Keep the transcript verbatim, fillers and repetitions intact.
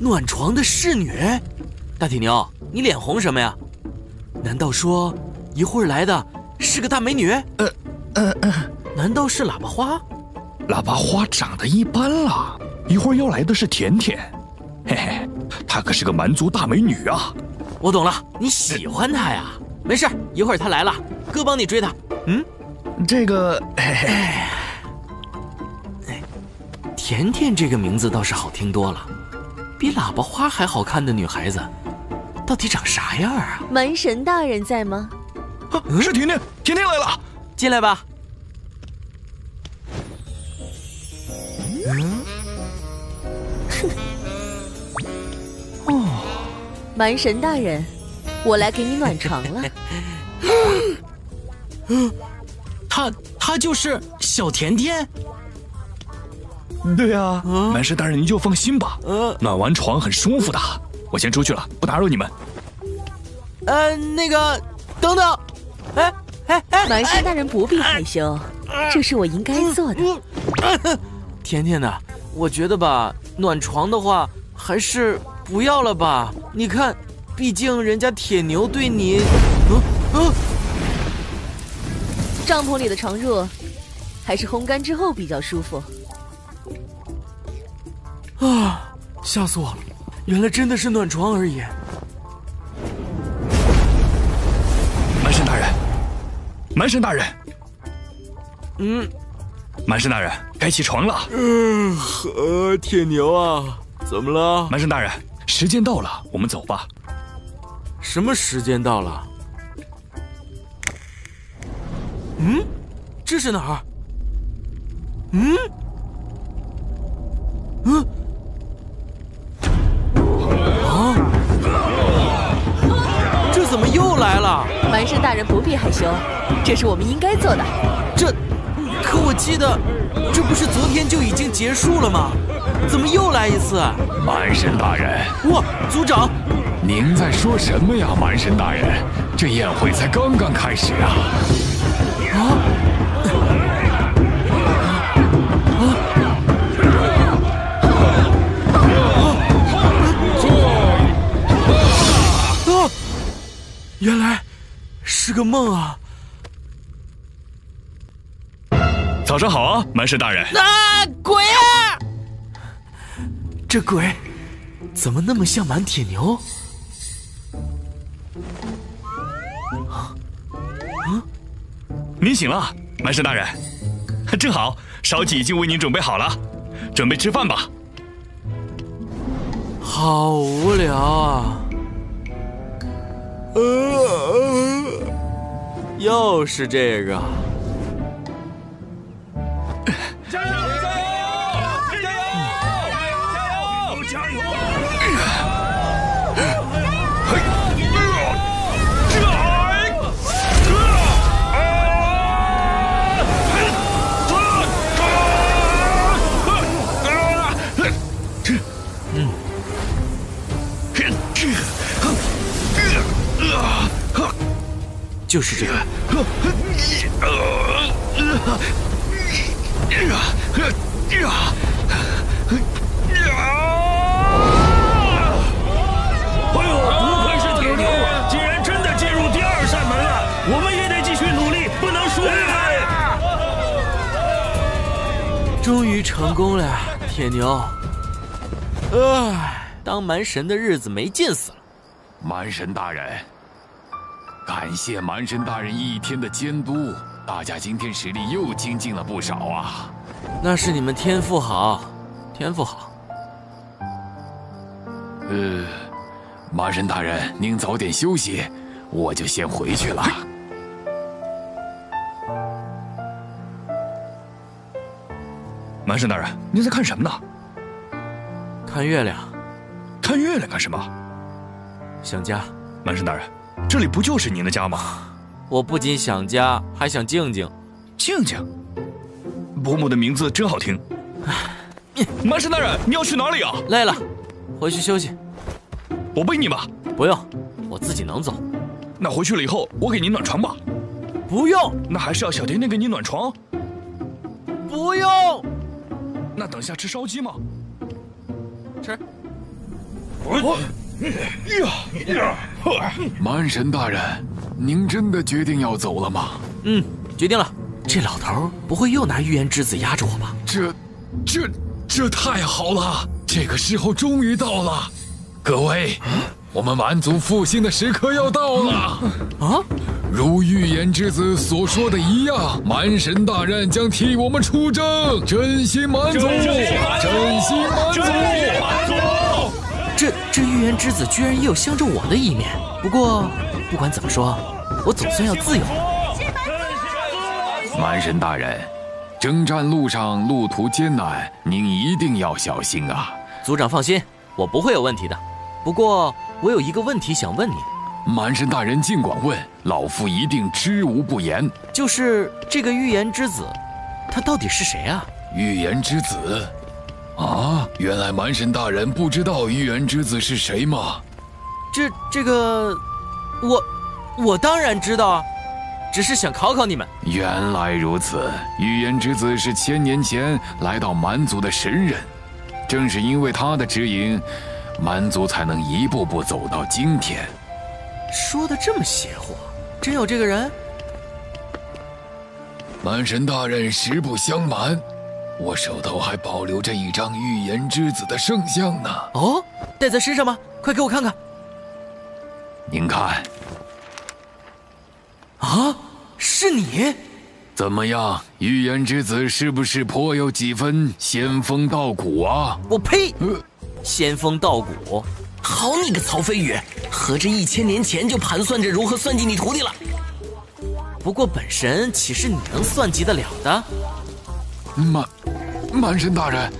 暖床的侍女。大铁牛，你脸红什么呀？难道说一会儿来的是个大美女？呃呃呃，难道是喇叭花？喇叭花长得一般啦，一会儿要来的是甜甜，嘿嘿，她可是个蛮族大美女啊。我懂了，你喜欢她呀？呃、没事，一会儿她来了，哥帮你追她。嗯，这个，嘿嘿。哎 甜甜这个名字倒是好听多了，比喇叭花还好看的女孩子，到底长啥样啊？蛮神大人在吗？啊，是甜甜，甜甜来了，进来吧。嗯，哦，蛮神大人，我来给你暖床了。嗯，她她就是小甜甜。 对呀，蛮神大人您就放心吧，暖完床很舒服的。我先出去了，不打扰你们。呃，那个，等等，哎哎哎，蛮神大人不必害羞，这是我应该做的。甜甜呐，我觉得吧，暖床的话还是不要了吧。你看，毕竟人家铁牛对你……嗯嗯，帐篷里的床褥还是烘干之后比较舒服。 啊！吓死我了！原来真的是暖床而已。蛮神大人，蛮神大人，嗯，蛮神大人该起床了。嗯、呃，铁牛啊，怎么了？蛮神大人，时间到了，我们走吧。什么时间到了？嗯，这是哪儿？嗯，嗯。 怎么又来了？蛮神大人不必害羞，这是我们应该做的。这，可我记得，这不是昨天就已经结束了吗？怎么又来一次？蛮神大人，哇，族长，您在说什么呀？蛮神大人，这宴会才刚刚开始啊！啊！啊！啊 原来是个梦啊！早上好啊，蛮神大人。啊，鬼啊！这鬼怎么那么像蛮铁牛？啊啊！您醒了，蛮神大人。正好，烧鸡已经为您准备好了，准备吃饭吧。好无聊啊！ 呃，又是这个！加油！加油！加油！加油！加油！就是这个。哎呦，不愧是铁牛啊！竟然真的进入第二扇门了，我们也得继续努力，不能输了。终于成功了，铁牛。哎，当蛮神的日子没劲死了。蛮神大人。 感谢蛮神大人一天的监督，大家今天实力又精进了不少啊！那是你们天赋好，天赋好。呃，蛮神大人，您早点休息，我就先回去了。蛮神大人，您在看什么呢？看月亮。看月亮干什么？想家。蛮神大人。 这里不就是您的家吗？我不仅想家，还想静静。静静，伯母的名字真好听。蛮神大人，你要去哪里啊？累了，回去休息。我背你吧。不用，我自己能走。那回去了以后，我给您暖床吧。不用。那还是要小甜甜给你暖床。不用。那等下吃烧鸡吗？吃。蛮神大人，您真的决定要走了吗？嗯，决定了。这老头不会又拿预言之子压着我吧？这、这、这太好了！这个时候终于到了，各位。啊 我们蛮族复兴的时刻要到了啊！如预言之子所说的一样，蛮神大人将替我们出征，振兴蛮族，振兴蛮族！这这预言之子居然也有相中我的一面。不过，不管怎么说，我总算要自由了。蛮神大人，征战路上路途艰难，您一定要小心啊！族长放心，我不会有问题的。不过。 我有一个问题想问你，蛮神大人尽管问，老夫一定知无不言。就是这个预言之子，他到底是谁啊？预言之子，啊，原来蛮神大人不知道预言之子是谁吗？这这个，我我当然知道啊，只是想考考你们。原来如此，预言之子是千年前来到蛮族的神人，正是因为他的指引。 蛮族才能一步步走到今天。说的这么邪乎，真有这个人？蛮神大人实不相瞒，我手头还保留着一张预言之子的圣像呢。哦，带在身上吗？快给我看看。您看。啊，是你？怎么样，预言之子是不是颇有几分仙风道骨啊？我呸！呃 仙风道骨，好你个曹飞宇，合着一千年前就盘算着如何算计你徒弟了。不过本神岂是你能算计得了的？蛮，蛮神大人，